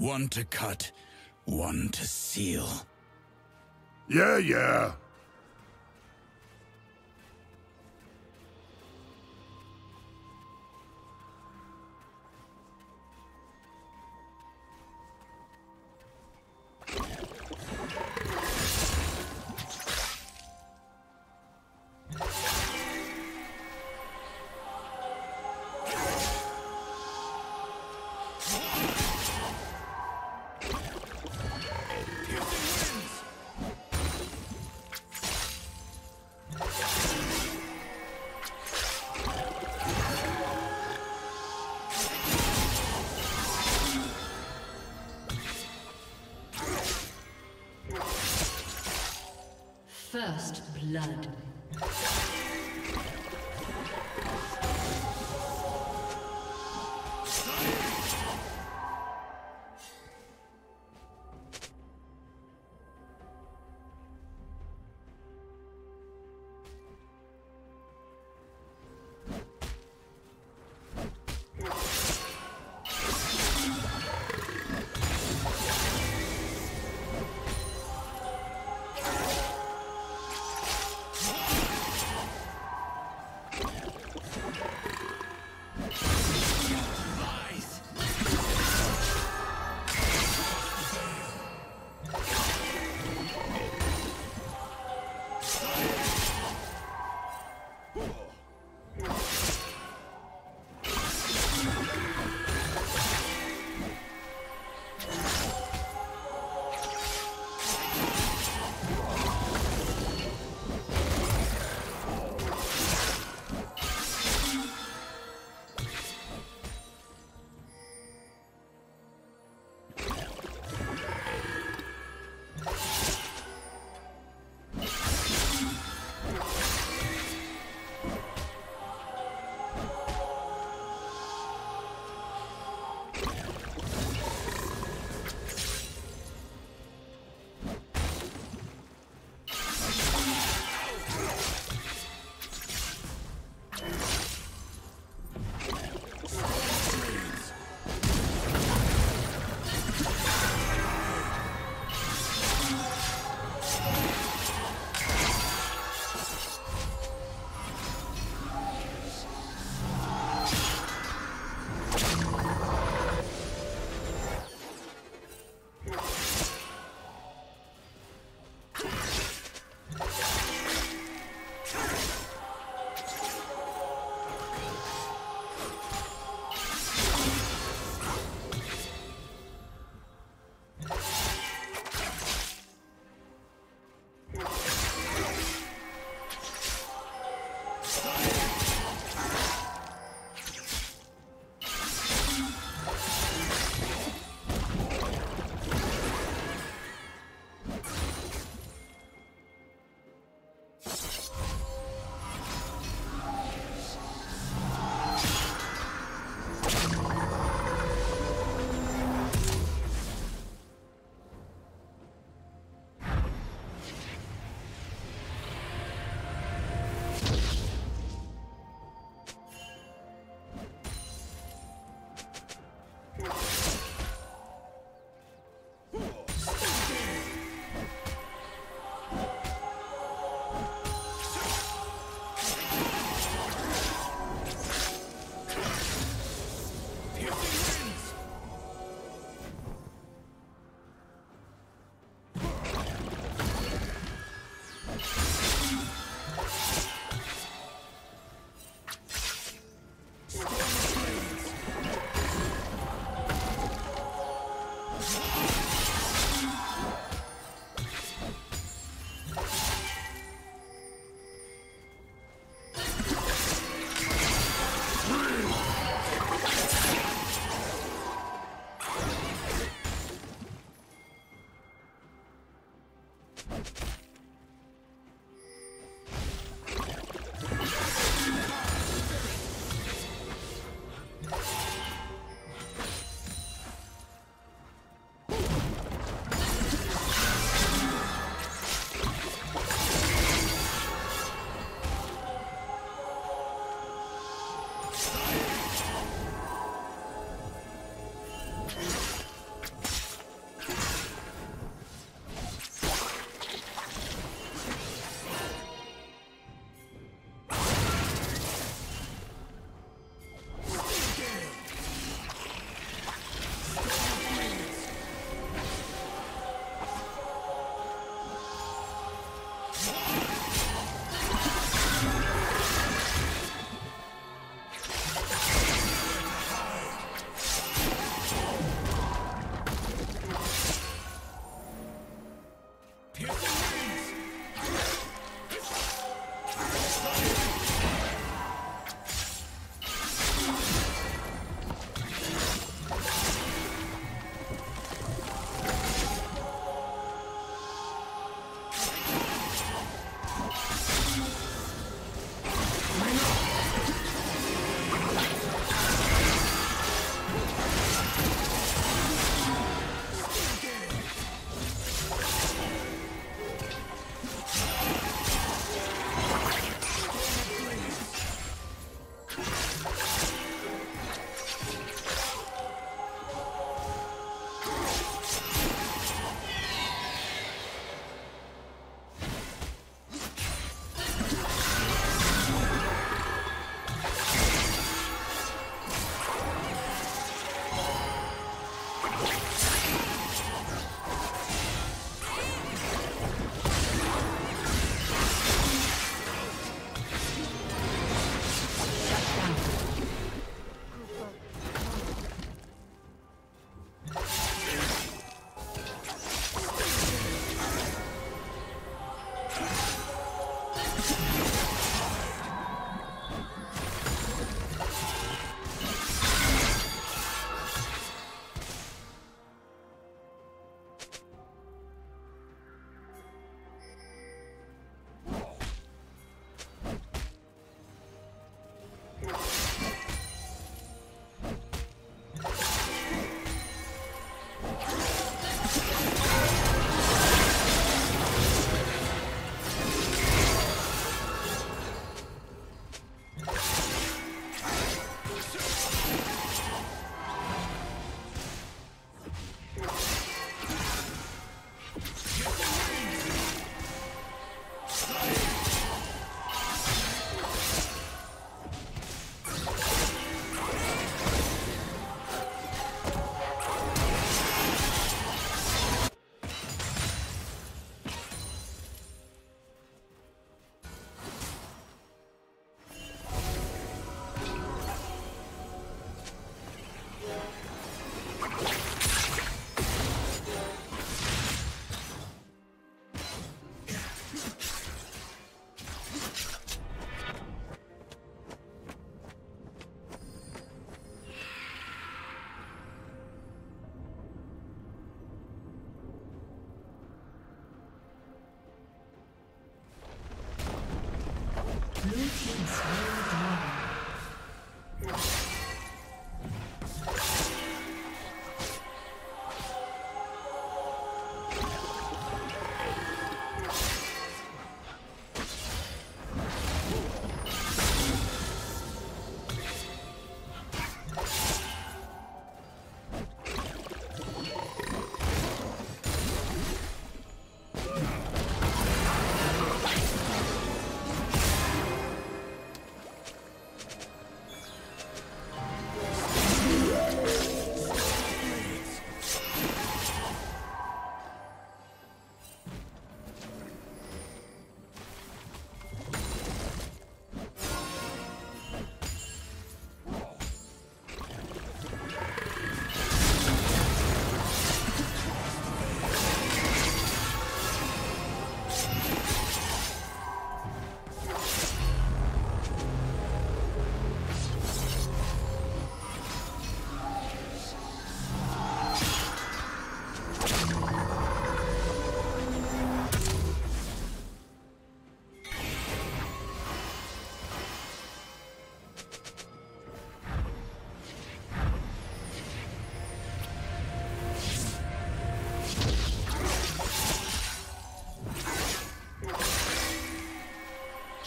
One to cut, one to seal. Yeah. First blood.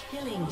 Killing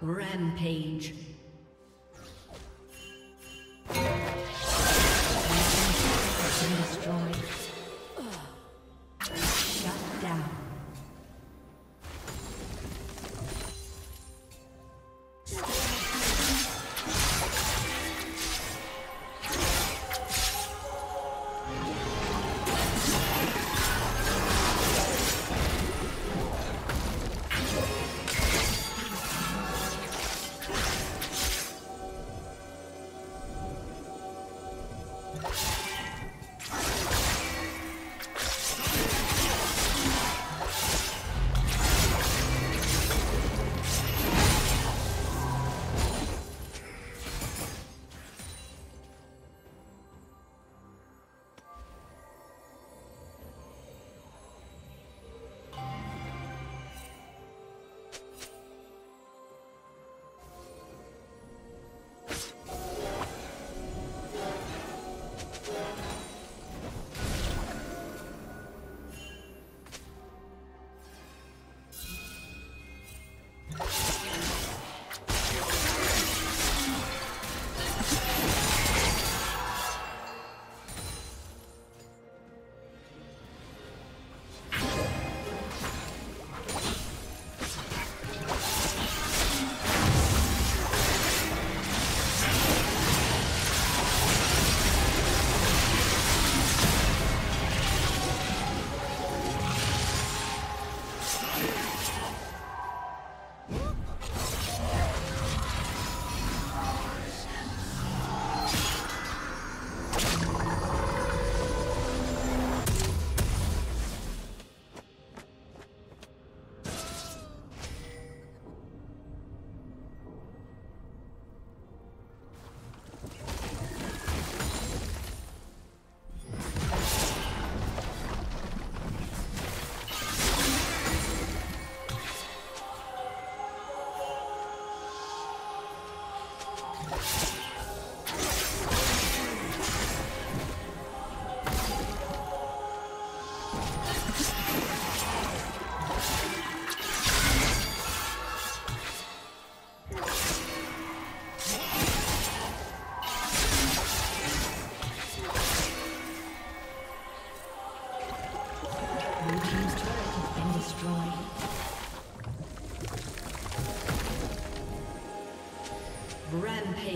Rampage.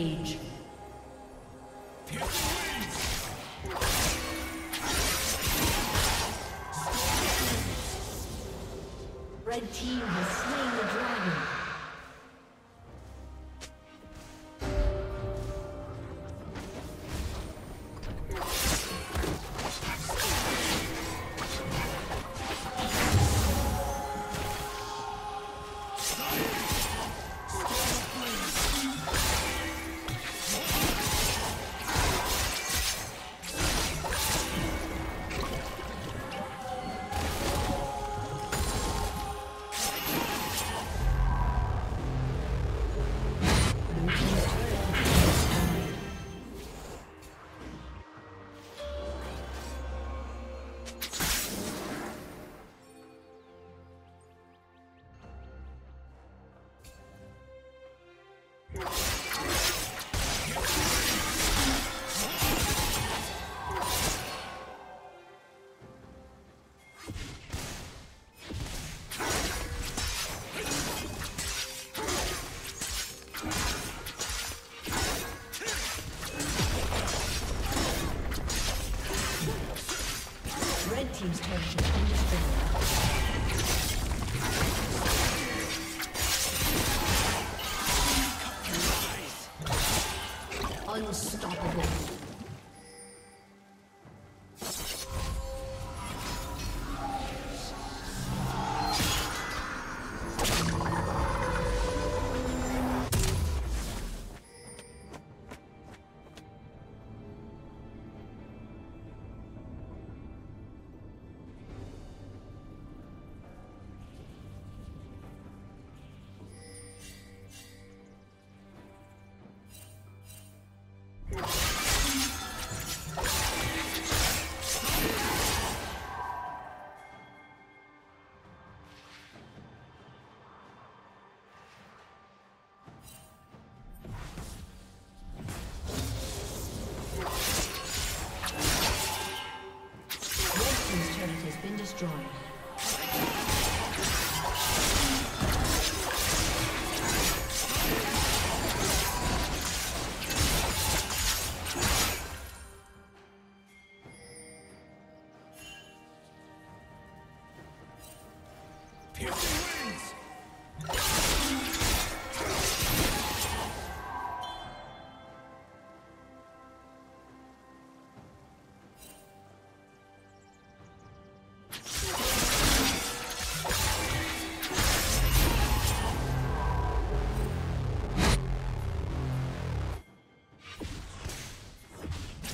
Rampage. Red team has slain the dragon. Unstoppable.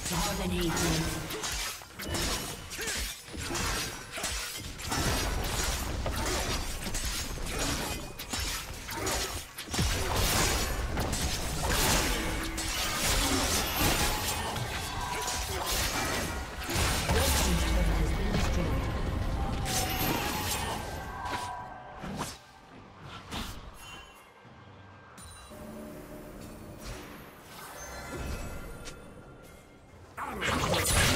Dominating. Let's go.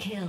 kill.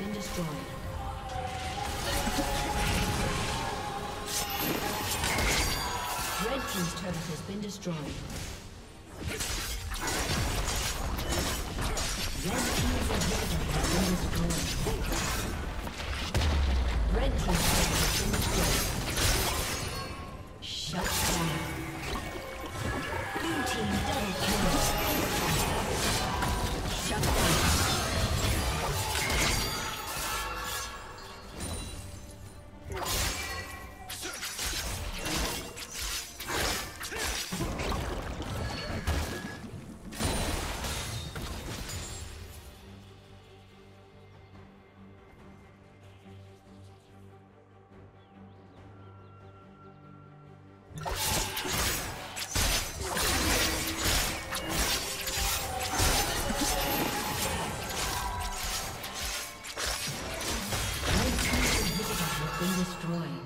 been destroyed. Red team's turret has been destroyed. destroyed.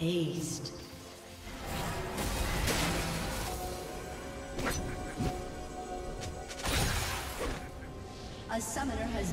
Aced. A summoner has